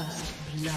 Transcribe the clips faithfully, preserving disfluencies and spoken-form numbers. First blood.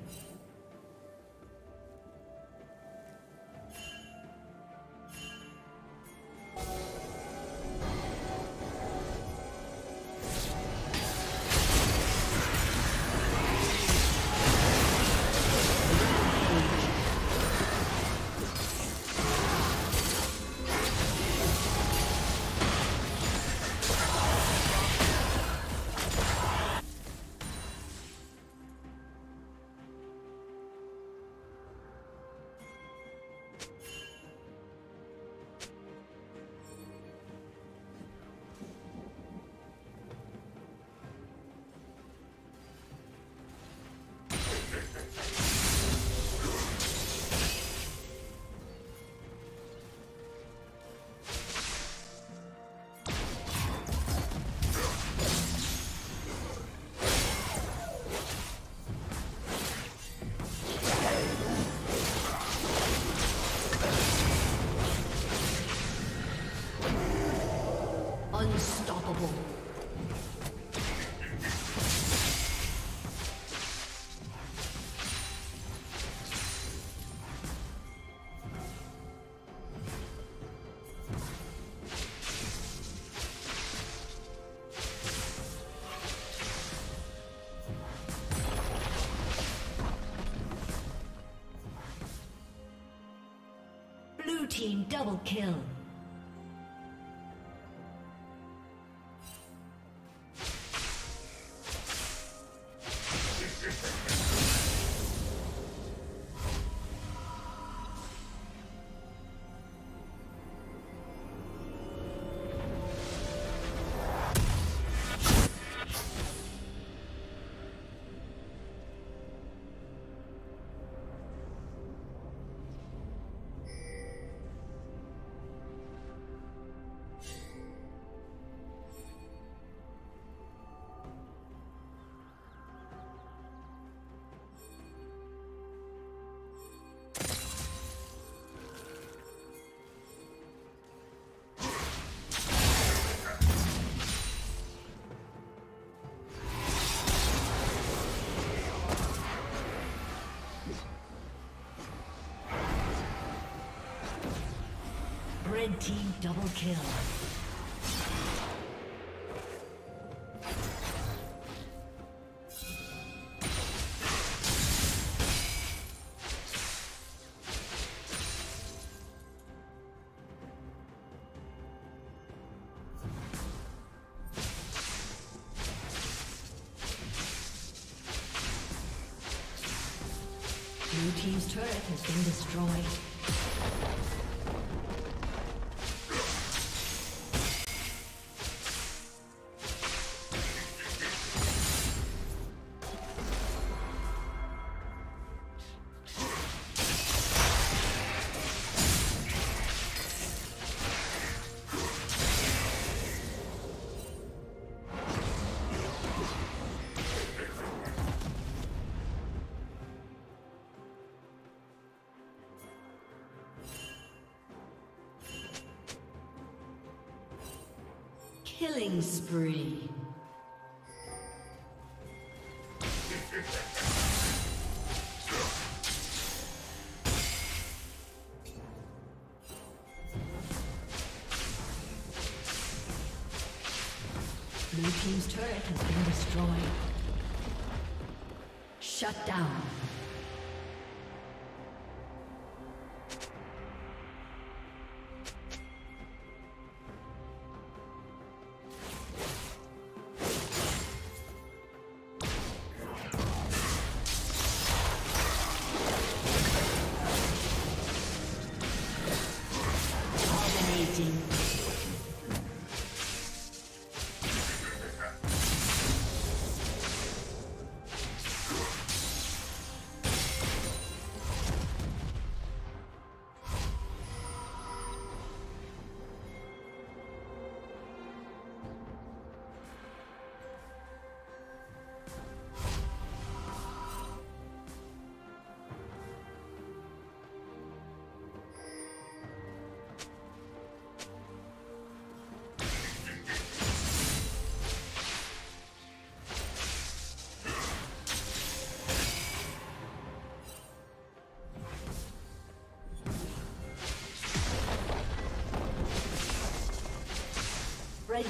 Team double kill. Red team double kill. Blue team's turret has been destroyed. Killing spree. Blue team's turret has been destroyed. Shut down. Red